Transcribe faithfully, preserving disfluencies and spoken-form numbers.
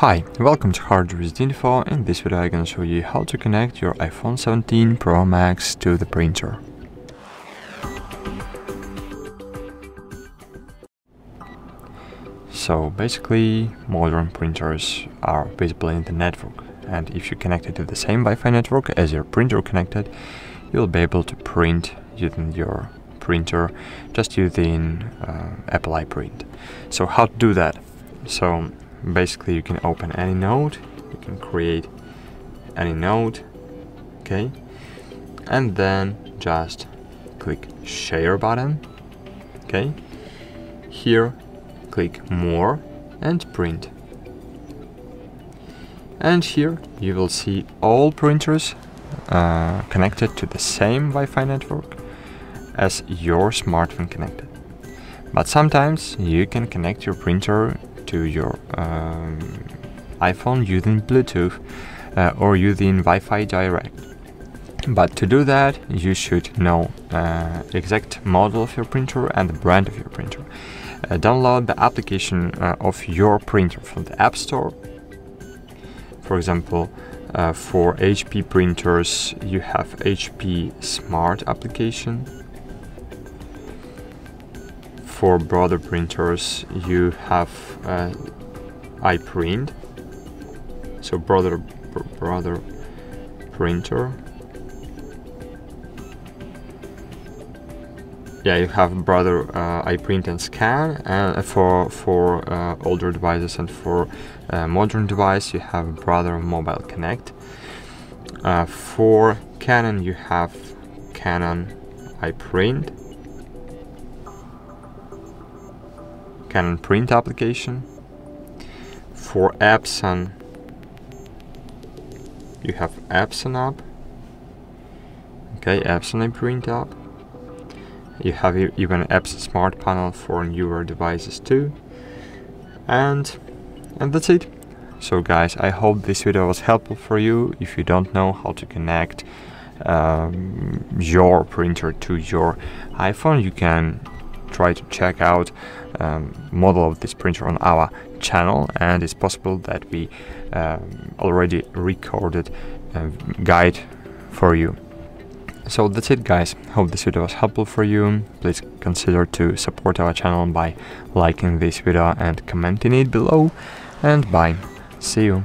Hi, welcome to Hard Reset Info. In this video I'm gonna show you how to connect your iPhone seventeen Pro Max to the printer. So basically modern printers are visible in the network, and if you connect it to the same Wi-Fi network as your printer connected, you'll be able to print using your printer just using uh, Apple iPrint. So how to do that? So basically you can open any node, you can create any node, okay, and then just click share button, okay, here click more and print, and here you will see all printers uh, connected to the same Wi-Fi network as your smartphone connected. But sometimes you can connect your printer to your um, iPhone using Bluetooth uh, or using Wi-Fi Direct. But to do that, you should know uh, exact model of your printer and the brand of your printer. Uh, download the application uh, of your printer from the App Store. For example, uh, for H P printers, you have H P Smart application. For Brother printers, you have uh, iPrint. So Brother, br brother printer. Yeah, you have Brother uh, iPrint and Scan. Uh, for for uh, older devices, and for uh, modern device, you have Brother Mobile Connect. Uh, for Canon, you have Canon iPrint. Canon Print application. For Epson, you have Epson app. Okay, Epson iPrint app. You have even Epson Smart Panel for newer devices too. And and that's it. So guys, I hope this video was helpful for you. If you don't know how to connect um, your printer to your iPhone, you can try to check out um, model of this printer on our channel, and it's possible that we um, already recorded a guide for you. So that's it guys, hope this video was helpful for you. Please consider to support our channel by liking this video and commenting it below, and bye, see you.